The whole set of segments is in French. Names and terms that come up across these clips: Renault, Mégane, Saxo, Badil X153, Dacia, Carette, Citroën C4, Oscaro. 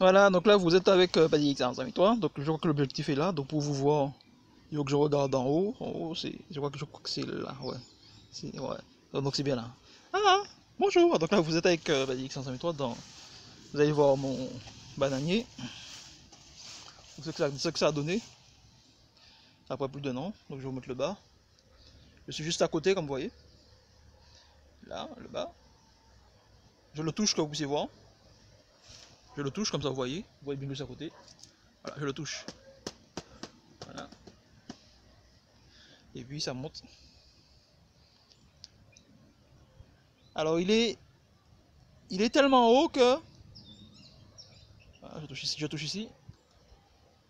Voilà, donc là vous êtes avec Badil X153, donc je crois que l'objectif est là, donc pour vous voir, il faut que je regarde en haut c'est, je crois que c'est là, ouais, ouais. Donc c'est bien là. Ah, bonjour, donc là vous êtes avec Badil X153, vous allez voir mon bananier, donc ce que ça a donné, après plus d'un an, donc je vais vous mettre le bas, je suis juste à côté comme vous voyez, là, le bas, je le touche comme vous pouvez voir. Je le touche comme ça, vous voyez bien juste à côté. Voilà, je le touche. Voilà. Et puis ça monte. Alors il est tellement haut que voilà, je touche ici.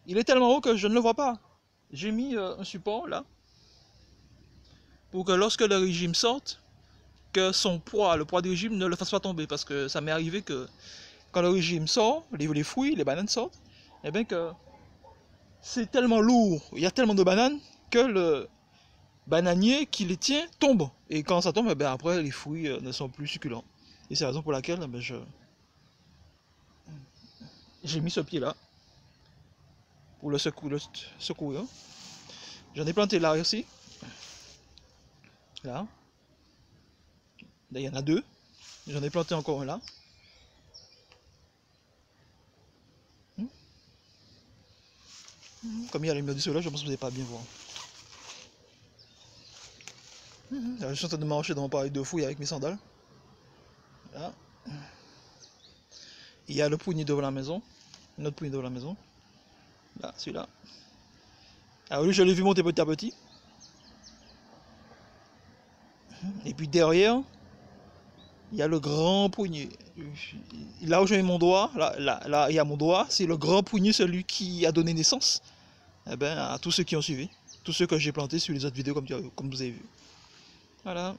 Il est tellement haut que je ne le vois pas. J'ai mis un support là pour que lorsque le régime sorte, que son poids, le poids du régime, ne le fasse pas tomber, parce que ça m'est arrivé que quand le régime sort, les fruits, les bananes sortent, et bien que c'est tellement lourd, il y a tellement de bananes que le bananier qui les tient tombe. Et quand ça tombe, bien après les fruits ne sont plus succulents. Et c'est la raison pour laquelle ben, j'ai mis ce pied là pour le secourir. J'en ai planté là aussi. Là. Là il y en a deux. J'en ai planté encore un là. Comme il y a la lumière du soleil, je pense que vous n'allez pas bien voir. Alors, je suis en train de marcher dans mon pareil de fouille avec mes sandales. Voilà. Il y a le poignet devant la maison. Une autre poignée devant la maison. Là, celui-là. Alors lui, je l'ai vu monter petit à petit. Et puis derrière, il y a le grand poignet. Là où j'ai mis mon doigt, là, il y a mon doigt, c'est le grand poignet, celui qui a donné naissance eh ben, à tous ceux qui ont suivi, tous ceux que j'ai plantés sur les autres vidéos comme vous avez vu. Voilà.